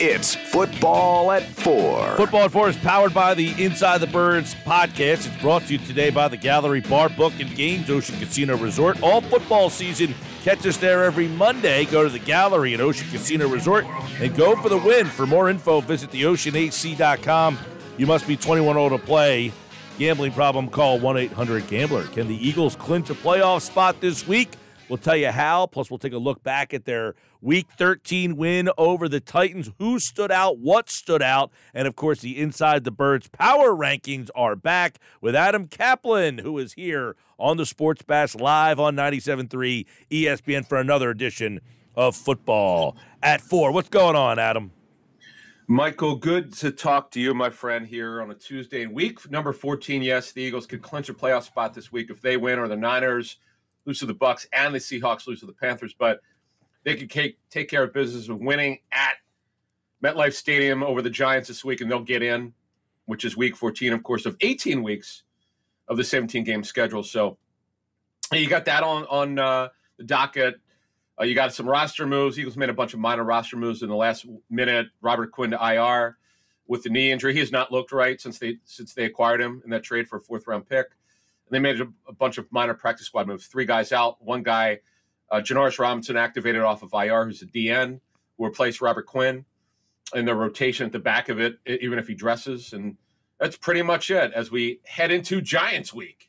It's Football at Four. Football at Four is powered by the Inside the Birds podcast. It's brought to you today by the Gallery Bar, Book, and Games Ocean Casino Resort. All football season, catch us there every Monday. Go to the Gallery at Ocean Casino Resort and go for the win. For more info, visit theoceanac.com. You must be 21 or older to play. Gambling problem, call 1-800-GAMBLER. Can the Eagles clinch a playoff spot this week? We'll tell you how, plus we'll take a look back at their Week 13 win over the Titans. Who stood out? What stood out? And, of course, the Inside the Birds Power Rankings are back with Adam Kaplan, who is here on the Sports Bash live on 97.3 ESPN for another edition of Football at 4. What's going on, Adam? Michael, good to talk to you, my friend, here on a Tuesday. In week number 14, yes, the Eagles could clinch a playoff spot this week if they win, or the Niners lose to the Bucks and the Seahawks lose to the Panthers, but they could take care of business with winning at MetLife Stadium over the Giants this week, and they'll get in, which is week 14, of course, of 18 weeks of the 17-game schedule. So you got that on the docket. You got some roster moves. Eagles made a bunch of minor roster moves in the last minute. Robert Quinn to IR with the knee injury. He has not looked right since they acquired him in that trade for a fourth-round pick. They made a bunch of minor practice squad moves. 3 guys out. 1 guy, Janaris Robinson, activated off of IR, who's a DN, who replaced Robert Quinn in the rotation at the back of it, even if he dresses. And that's pretty much it as we head into Giants week.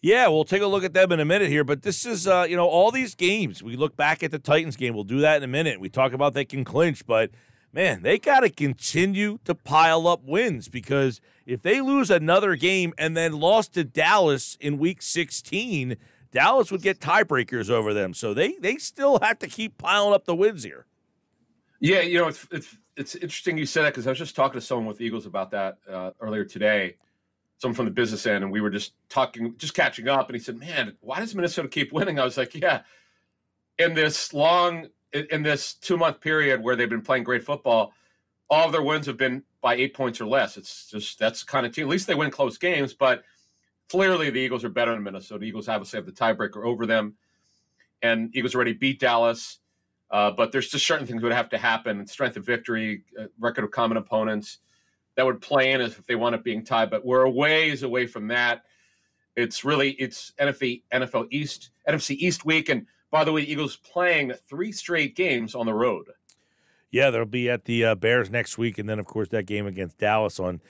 Yeah, we'll take a look at them in a minute here. But this is, all these games. We look back at the Titans game. We'll do that in a minute. We talk about they can clinch, but man, they got to continue to pile up wins, because if they lose another game and then lost to Dallas in Week 16, Dallas would get tiebreakers over them. So they still have to keep piling up the wins here. Yeah, it's interesting you said that, because I was just talking to someone with the Eagles about that earlier today, someone from the business end, and we were just catching up, and he said, man, why does Minnesota keep winning? I was like, yeah, in this 2-month period where they've been playing great football, all of their wins have been by 8 points or less. It's just, that's the kind of team. At least they win close games, but clearly the Eagles are better than Minnesota. The Eagles obviously have the tiebreaker over them, and Eagles already beat Dallas. But there's just certain things that would have to happen: strength of victory, record of common opponents, that would play in as if they wound up being tied. But we're a ways away from that. It's really NFC East week. And by the way, the Eagles playing 3 straight games on the road. Yeah, they'll be at the Bears next week, and then, of course, that game against Dallas on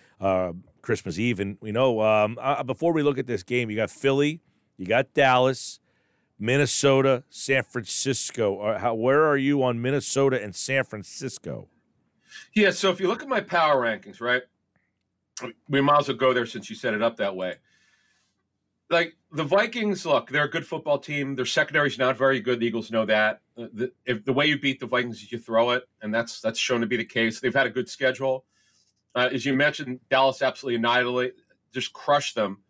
Christmas Eve. And we know before we look at this game, you got Philly, you got Dallas, Minnesota, San Francisco. Where are you on Minnesota and San Francisco? Yeah, so if you look at my power rankings, right, we might as well go there since you set it up that way. Like, the Vikings, look, they're a good football team. Their secondary is not very good. The Eagles know that. The way you beat the Vikings is you throw it, and that's shown to be the case. They've had a good schedule. As you mentioned, Dallas absolutely annihilated, just crushed them.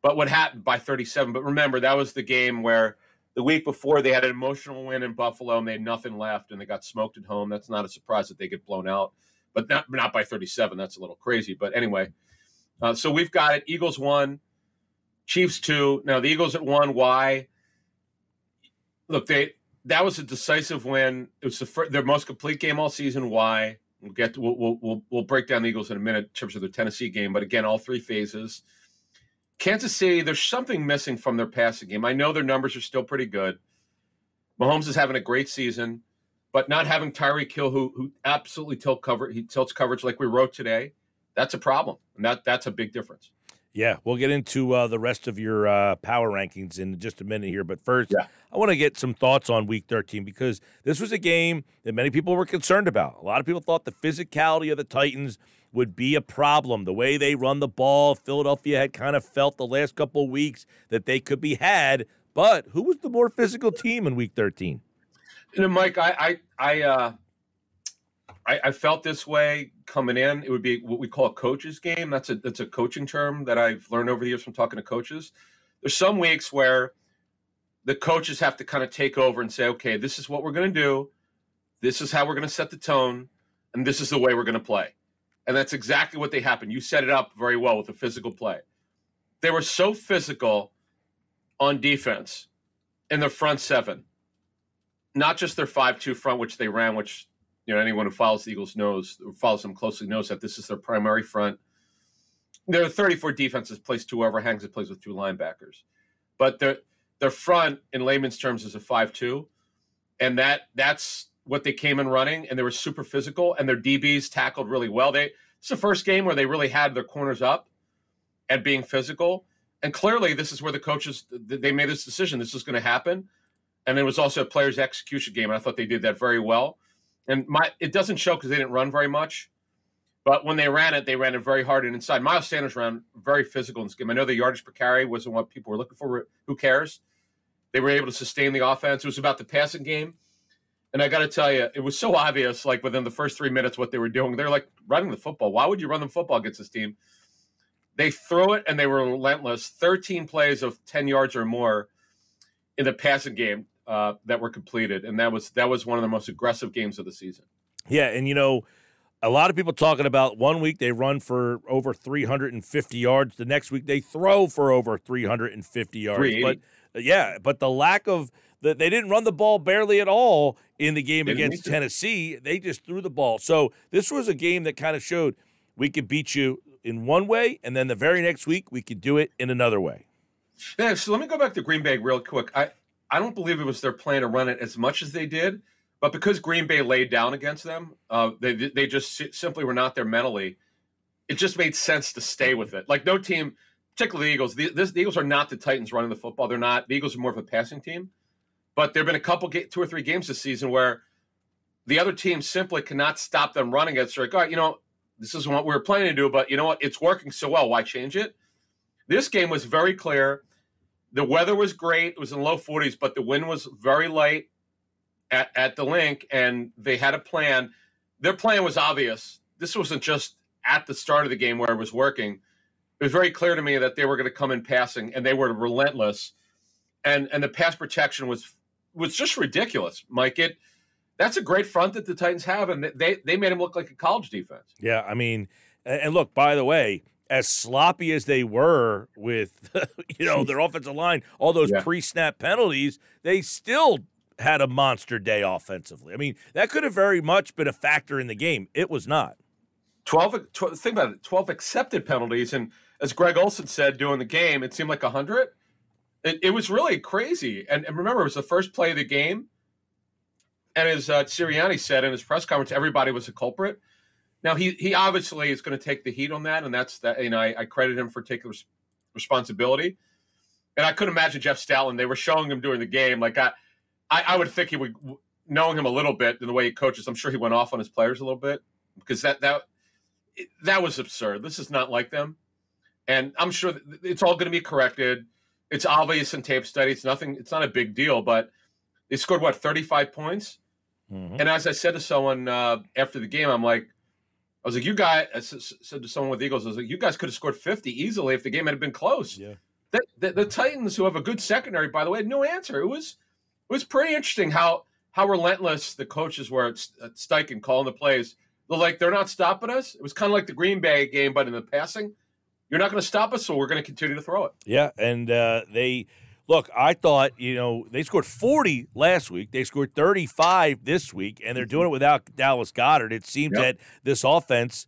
But what happened by 37? But remember, that was the game where the week before they had an emotional win in Buffalo, and they had nothing left, and they got smoked at home. That's not a surprise that they get blown out. But not by 37. That's a little crazy. But anyway, so we've got it. Eagles 1. Chiefs 2. Now, the Eagles at 1. Why? Look, that was a decisive win. It was their most complete game all season. Why? We'll break down the Eagles in a minute in terms of their Tennessee game. But again, all 3 phases. Kansas City, there's something missing from their passing game. I know their numbers are still pretty good. Mahomes is having a great season, but not having Tyreek Hill, who absolutely tilts coverage like we wrote today, that's a problem, and that's a big difference. Yeah, we'll get into the rest of your power rankings in just a minute here. But first, I want to get some thoughts on Week 13, because this was a game that many people were concerned about. A lot of people thought the physicality of the Titans would be a problem. The way they run the ball, Philadelphia had kind of felt the last couple of weeks that they could be had. But who was the more physical team in Week 13? You know, Mike, I felt this way coming in. It would be what we call a coach's game. That's a coaching term that I've learned over the years from talking to coaches. There's some weeks where the coaches have to kind of take over and say, okay, this is what we're going to do. This is how we're going to set the tone. And this is the way we're going to play. And that's exactly what they happened. You set it up very well with a physical play. They were so physical on defense in the front 7, not just their 5-2 front, which they ran, which you know, anyone who follows the Eagles knows, or follows them closely, knows that this is their primary front. Their 34 defenses plays two overhangs. It plays with two linebackers. But their front, in layman's terms, is a 5-2. And that's what they came in running, and they were super physical, and their DBs tackled really well. It's the first game where they really had their corners up and being physical. And clearly this is where the coaches, they made this decision. This is going to happen. And it was also a players' execution game, and I thought they did that very well. And it doesn't show because they didn't run very much. But when they ran it very hard and inside. Miles Sanders ran very physical in this game. I know the yardage per carry wasn't what people were looking for. Who cares? They were able to sustain the offense. It was about the passing game. And I got to tell you, it was so obvious, like, within the first 3 minutes what they were doing. They're, like, running the football. Why would you run the football against this team? They threw it, and they were relentless. 13 plays of 10 yards or more in the passing game that were completed. And that was one of the most aggressive games of the season. Yeah, and, you know, a lot of people talking about 1 week they run for over 350 yards. The next week they throw for over 350 yards. But the lack of – they didn't run the ball barely at all in the game against Tennessee. They just threw the ball. So this was a game that kind of showed we could beat you in one way, and then the very next week we could do it in another way. Yeah, so let me go back to Green Bay real quick. I don't believe it was their plan to run it as much as they did. But because Green Bay laid down against them, they just simply were not there mentally. It just made sense to stay with it. Like, no team, particularly the Eagles, the Eagles are not the Titans running the football. They're not. The Eagles are more of a passing team. But there have been a couple, 2 or 3 games this season where the other team simply cannot stop them running it. So, like, all right, you know, this isn't what we were planning to do, but you know what? It's working so well. Why change it? This game was very clear. The weather was great. It was in the low 40s, but the wind was very light at the link, and they had a plan. Their plan was obvious. This wasn't just at the start of the game where it was working. It was very clear to me that they were going to come in passing, and they were relentless. And the pass protection was just ridiculous, Mike. That's a great front that the Titans have, and they made them look like a college defense. Yeah, I mean, and look, by the way, as sloppy as they were with their offensive line, all those pre-snap penalties, they still – had a monster day offensively. I mean, that could have very much been a factor in the game. It was not. 12, think about it, 12 accepted penalties, and as Greg Olson said during the game, it seemed like 100. It was really crazy. And remember, it was the first play of the game, and as Sirianni said in his press conference, everybody was a culprit. Now, he obviously is going to take the heat on that, and that's that. You know, I credit him for taking responsibility. And I couldn't imagine Jeff Stalin. They were showing him during the game, like, I would think he would, knowing him a little bit and the way he coaches, I'm sure he went off on his players a little bit because that was absurd. This is not like them. And I'm sure it's all going to be corrected. It's obvious in tape study. It's nothing. It's not a big deal, but they scored, 35 points? Mm-hmm. And as I said to someone after the game, I was like, you guys, I said to someone with the Eagles, I was like, you guys could have scored 50 easily if the game had been close. Yeah. The Titans, who have a good secondary, by the way, had no answer. It was pretty interesting how relentless the coaches were at Steichen calling the plays. They're like, they're not stopping us. It was kind of like the Green Bay game, but in the passing, you're not going to stop us, so we're going to continue to throw it. Yeah, and I thought, they scored 40 last week. They scored 35 this week, and they're doing it without Dallas Goedert. It seems that this offense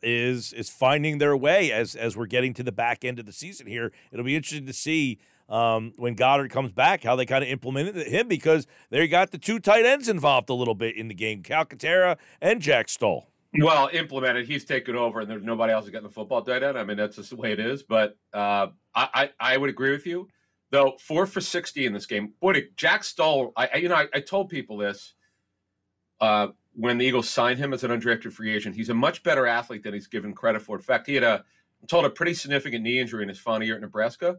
is finding their way as we're getting to the back end of the season here. It'll be interesting to see when Goddard comes back, how they kind of implemented him, because they got the two tight ends involved a little bit in the game, Calcaterra and Jack Stoll. Well, implemented. He's taken over, and there's nobody else getting the football tight end. I mean, that's just the way it is. But I would agree with you, though. 4 for 60 in this game. Boy, Jack Stoll. I told people this when the Eagles signed him as an undrafted free agent. He's a much better athlete than he's given credit for. In fact, he had a pretty significant knee injury in his final year at Nebraska.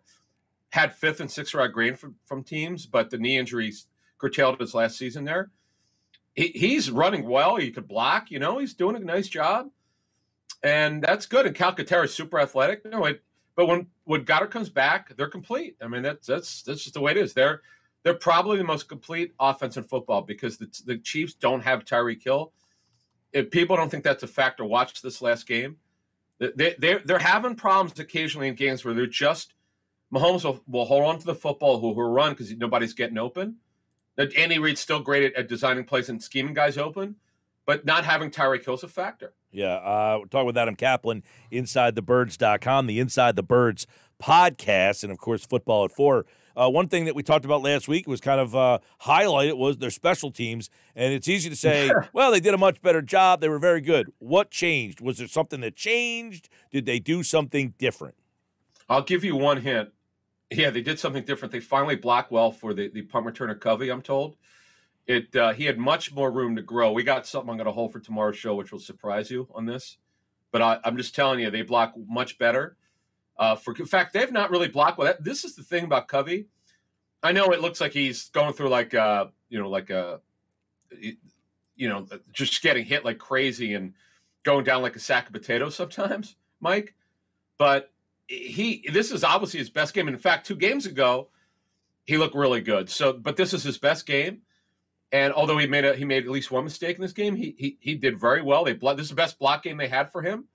Had 5th and 6th round grade from teams, but the knee injuries curtailed his last season there. He's running well. He could block. He's doing a nice job, and that's good. And Calcaterra is super athletic. But when Goddard comes back, they're complete. I mean, that's just the way it is. They're probably the most complete offense in football because the Chiefs don't have Tyreek Hill. If people don't think that's a factor, watch this last game. They're having problems occasionally in games where they're just – Mahomes will hold on to the football, who will run because nobody's getting open. Andy Reid's still great at designing plays and scheming guys open. But not having Tyreek Hill's a factor. Yeah, we're talking with Adam Kaplan, InsideTheBirds.com, the Inside the Birds podcast, and, of course, Football at 4. One thing that we talked about last week was kind of highlighted was their special teams, and it's easy to say, well, they did a much better job. They were very good. What changed? Was there something that changed? Did they do something different? I'll give you one hint. Yeah, they did something different. They finally blocked well for the punt returner Covey, I'm told. He had much more room to grow. We got something I'm going to hold for tomorrow's show, which will surprise you on this. But I'm just telling you, they block much better. In fact, they've not really blocked well. This is the thing about Covey. I know it looks like he's going through just getting hit like crazy and going down like a sack of potatoes sometimes, Mike. But this is obviously his best game. In fact, 2 games ago, he looked really good. But this is his best game. And although he made at least one mistake in this game, he did very well. This is the best block game they had for him.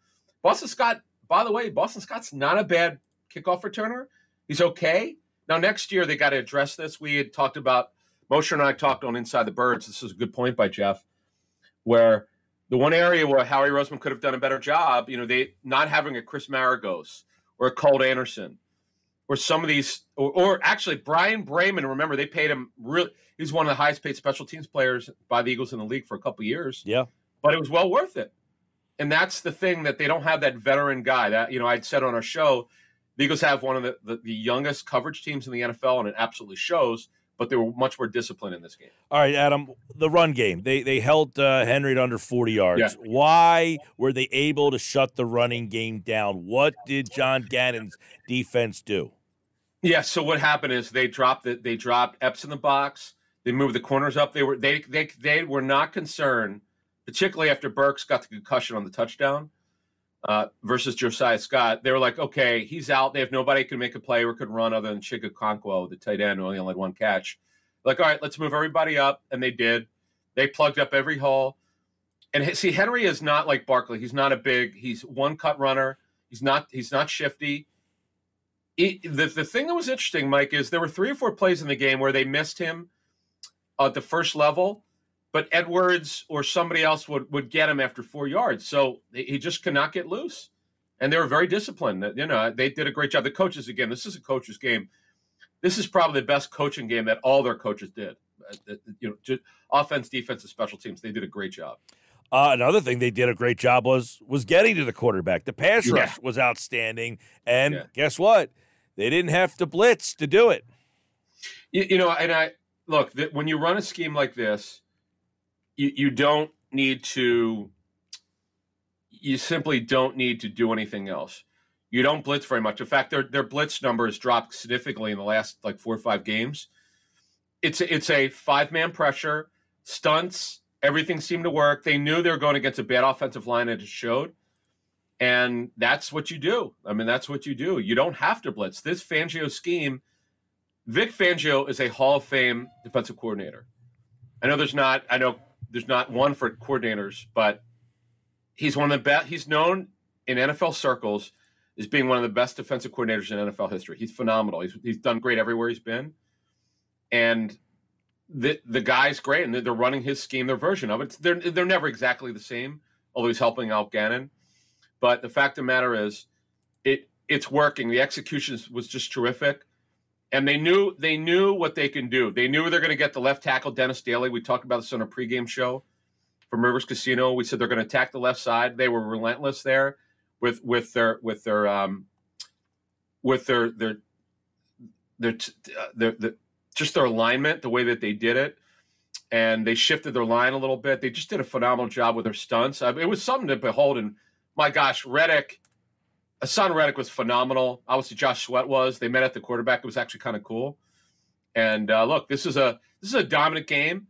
Boston Scott, by the way, Boston Scott's not a bad kickoff returner. He's okay. Now next year they got to address this. We had talked about Mosher and I talked on Inside the Birds. This is a good point by Jeff, where the one area where Howie Roseman could have done a better job, they not having a Chris Maragos or a Colt Anderson. Or some of these, or actually Brian Brayman. Remember, they paid him really. He's one of the highest-paid special teams players by the Eagles in the league for a couple of years. Yeah, but it was well worth it. And that's the thing that they don't have that veteran guy. That I'd said on our show, the Eagles have one of the youngest coverage teams in the NFL, and it absolutely shows. But they were much more disciplined in this game. All right, Adam, the run game. They held Henry to under 40 yards. Yeah. Why were they able to shut the running game down? What did John Gannon's defense do? Yeah, so what happened is they dropped Epps in the box. They moved the corners up. They were not concerned, particularly after Burks got the concussion on the touchdown versus Josiah Scott. They were like, okay, he's out. They have nobody who can make a play or could run other than Chigokonkwo, the tight end, who only had 1 catch. Like, all right, let's move everybody up, and they did. They plugged up every hole. And see, Henry is not like Barkley. He's not a big. He's one-cut runner. He's not shifty. The thing that was interesting, Mike, is there were 3 or 4 plays in the game where they missed him at the first level, but Edwards or somebody else would get him after 4 yards. So he just could not get loose. And they were very disciplined. They did a great job. The coaches, again, this is a coach's game. This is probably the best coaching game that all their coaches did. Offense, defense, and special teams. They did a great job. Another thing they did a great job was getting to the quarterback. The pass rush was outstanding. And guess what? They didn't have to blitz to do it. When you run a scheme like this, you simply don't need to do anything else. You don't blitz very much. In fact, their blitz number has dropped significantly in the last 4 or 5 games. It's a 5-man pressure, stunts. Everything seemed to work. They knew they were going against a bad offensive line, and it showed. And that's what you do. I mean, that's what you do. You don't have to blitz. This Fangio scheme, Vic Fangio is a Hall of Fame defensive coordinator. I know there's not one for coordinators, but he's one of the best. He's known in NFL circles as being one of the best defensive coordinators in NFL history. He's phenomenal. He's done great everywhere he's been. And the guy's great, and they're running his scheme, their version of it. They're never exactly the same, although he's helping out Gannon. But the fact of the matter is, it's working. The execution was just terrific, and they knew what they can do. They knew they're going to get the left tackle, Dennis Daly. We talked about this on a pregame show from Rivers Casino. We said they're going to attack the left side. They were relentless there with their alignment, the way that they did it. And they shifted their line a little bit. They just did a phenomenal job with their stunts. It was something to behold. And my gosh, Hassan Reddick was phenomenal. Obviously, Josh Sweat was. They met at the quarterback. It was actually kind of cool. And look, this is a dominant game.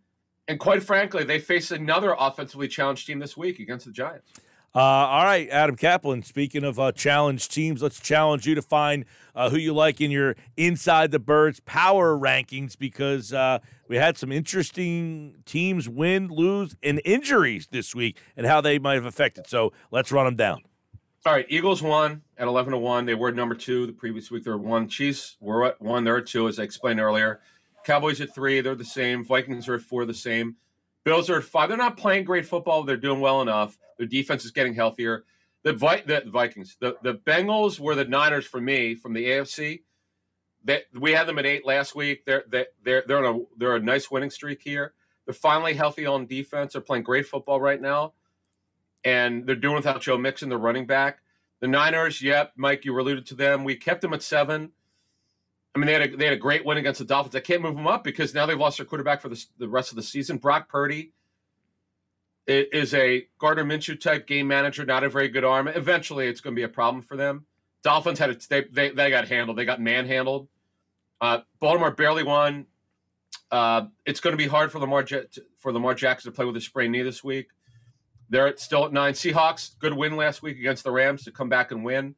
And quite frankly, they face another offensively challenged team this week against the Giants. All right, Adam Kaplan, speaking of challenged teams, let's challenge you to find who you like in your Inside the Birds power rankings, because we had some interesting teams win, lose, and injuries this week and how they might have affected. So let's run them down. All right, Eagles won at 11-1. They were #2 the previous week. They were 1. Chiefs were at 1. They're at 2, as I explained earlier. Cowboys at 3. They're the same. Vikings are at 4, the same. Bills are at 5. They're not playing great football. They're doing well enough. Their defense is getting healthier. The Bengals were the Niners for me from the AFC. That we had them at 8 last week. They're a nice winning streak here. They're finally healthy on defense. They're playing great football right now, and they're doing without Joe Mixon, the running back. The Niners, yep, Mike, you alluded to them. We kept them at 7. I mean, they had a great win against the Dolphins. I can't move them up because now they've lost their quarterback for the rest of the season. Brock Purdy is a Gardner Minshew type game manager, not a very good arm. Eventually, it's going to be a problem for them. Dolphins had they got handled. They got manhandled. Baltimore barely won. It's going to be hard for Lamar Jackson to play with a sprained knee this week. They're still at 9. Seahawks, good win last week against the Rams to come back and win.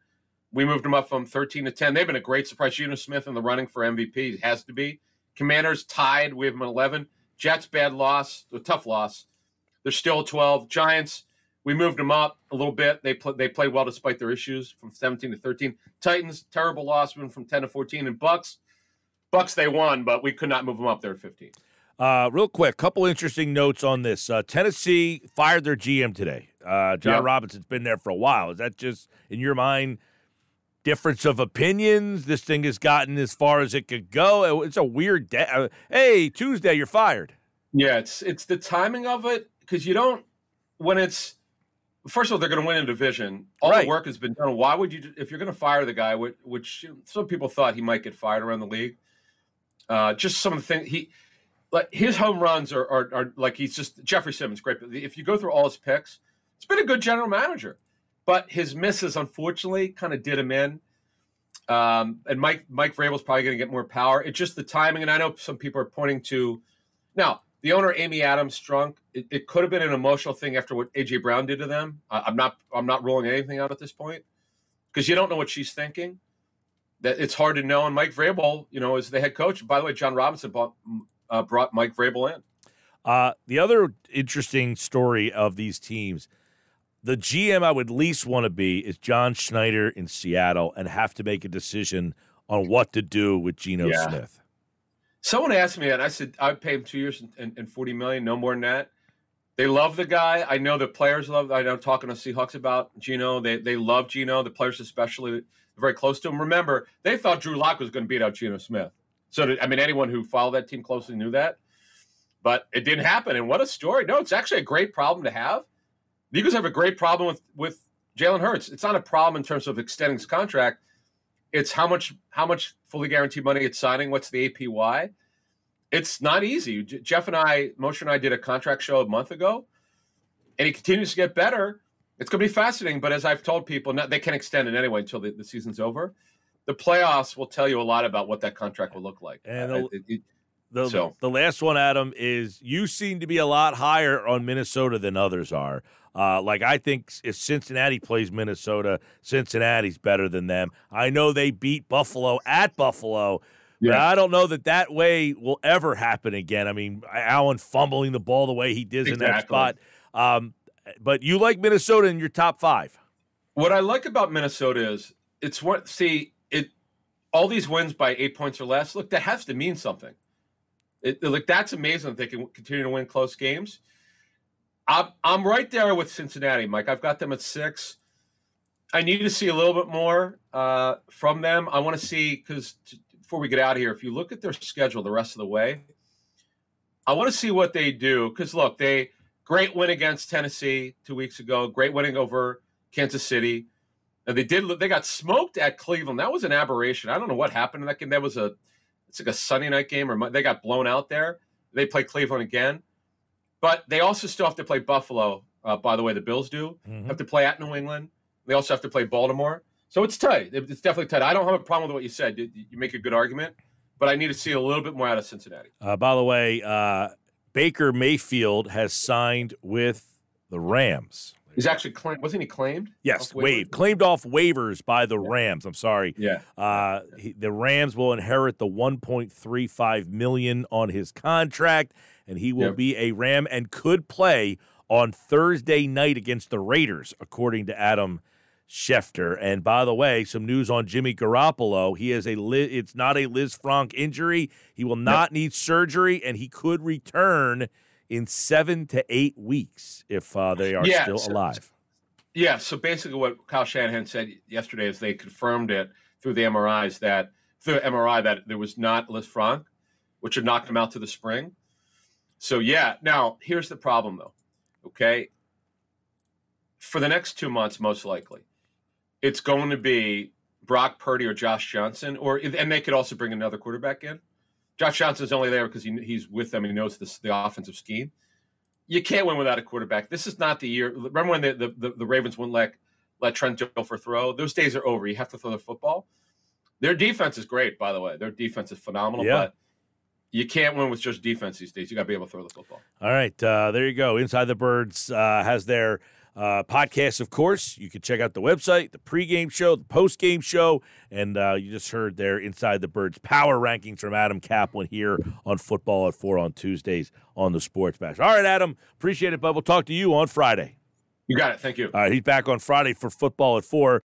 We moved them up from 13 to 10. They've been a great surprise. Geno Smith in the running for MVP. It has to be. Commanders tied. We have them at 11. Jets, bad loss. A tough loss. They're still at 12. Giants, we moved them up a little bit. They play well despite their issues from 17 to 13. Titans, terrible loss. We went from 10 to 14. And Bucks, they won, but we could not move them up there at 15. Real quick, couple interesting notes on this. Tennessee fired their GM today. John Robinson's been there for a while. Is that just, in your mind, difference of opinions? This thing has gotten as far as it could go. It's a weird day. Hey, Tuesday, you're fired. Yeah, it's the timing of it because you don't – when it's – first of all, they're going to win a division. All the work has been done. Why would you – if you're going to fire the guy, which some people thought he might get fired around the league, just some of the things – his home runs are like he's just – Jeffrey Simmons, great. If you go through all his picks, it's been a good general manager. But his misses, unfortunately, kind of did him in. And Mike Vrabel's probably going to get more power. It's just the timing. And I know some people are pointing to – now, the owner, Amy Adams, Strunk, it could have been an emotional thing after what A.J. Brown did to them. I'm not ruling anything out at this point because you don't know what she's thinking. That it's hard to know. And Mike Vrabel, is the head coach. By the way, John Robinson brought Mike Vrabel in. The other interesting story of these teams – the GM I would least want to be is John Schneider in Seattle and have to make a decision on what to do with Geno Smith. Someone asked me that. I said, I'd pay him 2 years and $40 million, no more than that. They love the guy. I know the players love – I know talking to Seahawks about Geno. They love Geno, the players especially. They're very close to him. Remember, they thought Drew Lock was going to beat out Geno Smith. So, anyone who followed that team closely knew that. But it didn't happen. And what a story. No, it's actually a great problem to have. The Eagles have a great problem with Jalen Hurts. It's not a problem in terms of extending his contract. It's how much fully guaranteed money it's signing. What's the APY? It's not easy. Moshe and I did a contract show a month ago, and he continues to get better. It's going to be fascinating, but as I've told people, they can extend it anyway until the season's over. The playoffs will tell you a lot about what that contract will look like. And the last one, Adam, is you seem to be a lot higher on Minnesota than others are. I think if Cincinnati plays Minnesota, Cincinnati's better than them. I know they beat Buffalo at Buffalo, but I don't know that way will ever happen again. I mean, Allen fumbling the ball the way he did in that spot. But you like Minnesota in your top 5. What I like about Minnesota is all these wins by 8 points or less. Look, that has to mean something. That's amazing that they can continue to win close games. I'm right there with Cincinnati, Mike. I've got them at 6. I need to see a little bit more from them. I want to see, because before we get out of here, if you look at their schedule the rest of the way, I want to see what they do. Because, look, great win against Tennessee 2 weeks ago, great winning over Kansas City. And they got smoked at Cleveland. That was an aberration. I don't know what happened in that game. That was it's like a Sunday night game, or they got blown out there. They play Cleveland again. But they also still have to play Buffalo, by the way, the Bills do. Mm-hmm. Have to play at New England. They also have to play Baltimore. So it's tight. It's definitely tight. I don't have a problem with what you said. You make a good argument. But I need to see a little bit more out of Cincinnati. By the way, Baker Mayfield has signed with the Rams. He's actually claimed. Wasn't he claimed? Yes, waived. Claimed off waivers by the Rams. I'm sorry. Yeah. The Rams will inherit the $1.35 million on his contract. And he will be a Ram and could play on Thursday night against the Raiders, according to Adam Schefter. And by the way, some news on Jimmy Garoppolo. He has it's not a Liz Frank injury. He will not need surgery, and he could return in 7 to 8 weeks if they are still alive. Yeah, so basically what Kyle Shanahan said yesterday is they confirmed it through the MRIs that through MRI that there was not Lisfranc, which had knocked him out to the spring. So, yeah. Now, here's the problem, though, okay? For the next 2 months, most likely, it's going to be Brock Purdy or Josh Johnson, and they could also bring another quarterback in. Josh Johnson's only there because he's with them and he knows the offensive scheme. You can't win without a quarterback. This is not the year. Remember when the Ravens wouldn't let Trent Dilfer throw? Those days are over. You have to throw the football. Their defense is great, by the way. Their defense is phenomenal, but you can't win with just defense these days. You got to be able to throw the football. All right, there you go. Inside the Birds has their podcast, of course. You can check out the website, the pregame show, the postgame show, and you just heard their Inside the Birds power rankings from Adam Kaplan here on Football at 4 on Tuesdays on the Sports Bash. All right, Adam, appreciate it, bud. We'll talk to you on Friday. You got it. Thank you. All right, he's back on Friday for Football at 4.